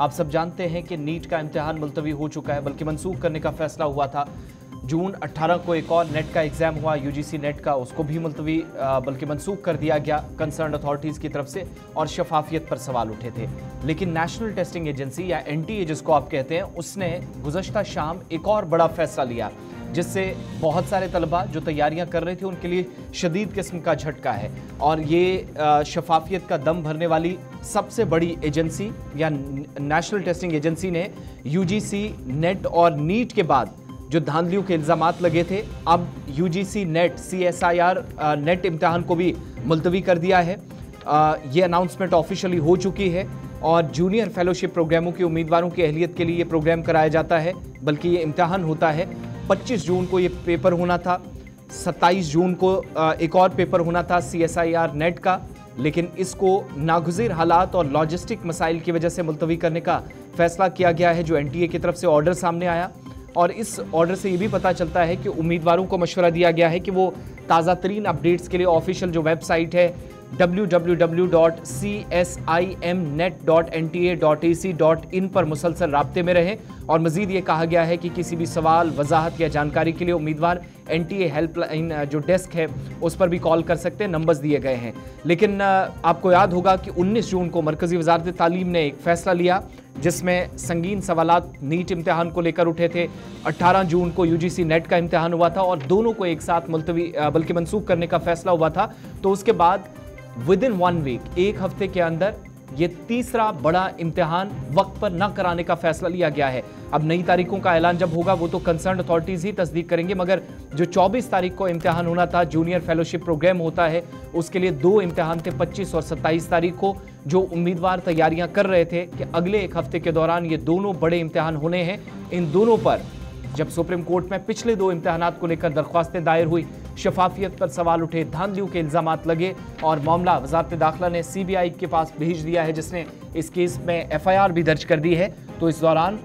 आप सब जानते हैं कि नीट का इम्तिहान मुलतवी हो चुका है, बल्कि मंसूख करने का फैसला हुआ था। जून 18 को एक और नेट का एग्ज़ाम हुआ, यूजीसी नेट का, उसको भी मुलतवी बल्कि मंसूख कर दिया गया कंसर्न अथॉरिटीज़ की तरफ से, और शफाफियत पर सवाल उठे थे। लेकिन नेशनल टेस्टिंग एजेंसी या NTA जिसको आप कहते हैं, उसने गुज़श्ता शाम एक और बड़ा फैसला लिया, जिससे बहुत सारे तलबा जो तैयारियां कर रहे थे उनके लिए शदीद किस्म का झटका है। और ये शफाफियत का दम भरने वाली सबसे बड़ी एजेंसी या नेशनल टेस्टिंग एजेंसी ने यूजीसी नेट और नीट के बाद जो धांधलियों के इल्ज़ामात लगे थे, अब यूजीसी नेट CSIR नेट इम्तिहान को भी मुलतवी कर दिया है। ये अनाउंसमेंट ऑफिशियली हो चुकी है। और जूनियर फेलोशिप प्रोग्रामों के उम्मीदवारों की अहलियत के लिए ये प्रोग्राम कराया जाता है, बल्कि ये इम्तिहान होता है। 25 जून को ये पेपर होना था, 27 जून को एक और पेपर होना था CSIR नेट का, लेकिन इसको नागुज़ीर हालात और लॉजिस्टिक मसाइल की वजह से मुलतवी करने का फैसला किया गया है, जो NTA की तरफ से ऑर्डर सामने आया। और इस ऑर्डर से ये भी पता चलता है कि उम्मीदवारों को मशवरा दिया गया है कि वो ताज़ा तरीन अपडेट्स के लिए ऑफिशियल जो वेबसाइट है www.csimnet.nta.ac.in पर मुसलसल राब्ते में रहें। और मज़ीद ये कहा गया है कि किसी भी सवाल, वजाहत या जानकारी के लिए उम्मीदवार NTA हेल्पलाइन जो डेस्क है उस पर भी कॉल कर सकते हैं, नंबर्स दिए गए हैं। लेकिन आपको याद होगा कि 19 जून को मरकज़ी वजारत तालीम ने एक फ़ैसला लिया जिसमें संगीन सवालात नीट इम्तिहान को लेकर उठे थे। 18 जून को यूजीसी नेट का इम्तिहान हुआ था और दोनों को एक साथ मुलतवी बल्कि मनसूख करने का फैसला हुआ था। तो उसके बाद विद इन 1 वीक, एक हफ्ते के अंदर ये तीसरा बड़ा इम्तिहान वक्त पर न कराने का फैसला लिया गया है। अब नई तारीखों का ऐलान जब होगा वो तो कंसर्न अथॉरिटीज़ ही तस्दीक करेंगे, मगर जो 24 तारीख को इम्तिहान होना था, जूनियर फेलोशिप प्रोग्राम होता है, उसके लिए 2 इम्तिहान थे 25 और 27 तारीख को। जो उम्मीदवार तैयारियां कर रहे थे कि अगले एक हफ्ते के दौरान ये दोनों बड़े इम्तिहान होने हैं, इन दोनों पर जब सुप्रीम कोर्ट में पिछले 2 इम्तिहानात को लेकर दरख्वास्तें दायर हुई, शफाफियत पर सवाल उठे, धांधलियों के इल्ज़ामात लगे, और मामला वजारत-ए-दाखिला ने CBI के पास भेज दिया है, जिसने इस केस में FIR भी दर्ज कर दी है। तो इस दौरान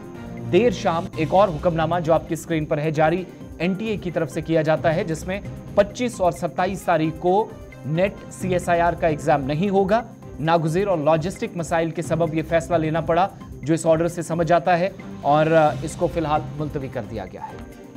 देर शाम एक और हुक्मनामा जो आपकी स्क्रीन पर है जारी NTA की तरफ से किया जाता है, जिसमें 25 और 27 तारीख को नेट CSIR का एग्ज़ाम नहीं होगा। नागुज़ीर और लॉजिस्टिक मसाइल के सबब ये फैसला लेना पड़ा, जो इस ऑर्डर से समझ आता है, और इसको फिलहाल मुलतवी कर दिया गया है।